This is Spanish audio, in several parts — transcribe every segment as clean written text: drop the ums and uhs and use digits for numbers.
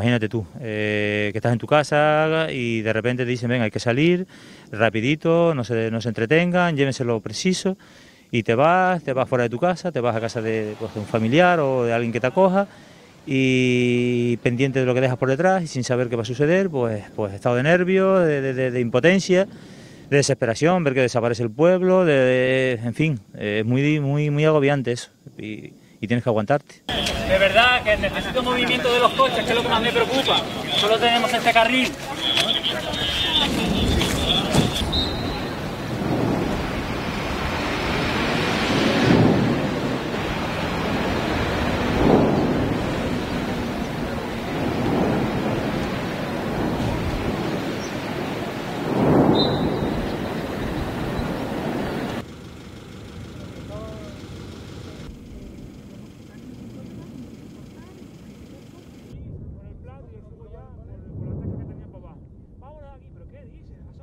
imagínate tú, que estás en tu casa y de repente te dicen, venga, hay que salir rapidito, no se entretengan, llévense lo preciso, y te vas fuera de tu casa, te vas a casa de un familiar o de alguien que te acoja, y pendiente de lo que dejas por detrás y sin saber qué va a suceder, pues estado de nervios, de impotencia, de desesperación, ver que desaparece el pueblo, en fin, es muy, muy, muy agobiante eso, y tienes que aguantarte. De verdad que necesito movimiento de los coches, que es lo que más me preocupa, solo tenemos este carril.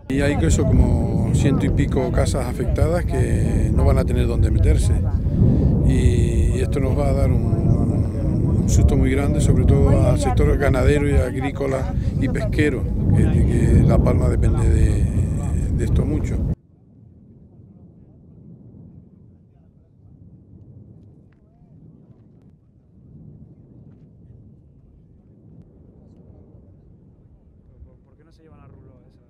Y hay que eso, como 100 y pico casas afectadas que no van a tener dónde meterse, y esto nos va a dar un susto muy grande, sobre todo al sector ganadero y agrícola y pesquero, que La Palma depende de esto mucho. ¿Por qué no se llevan a Rulo?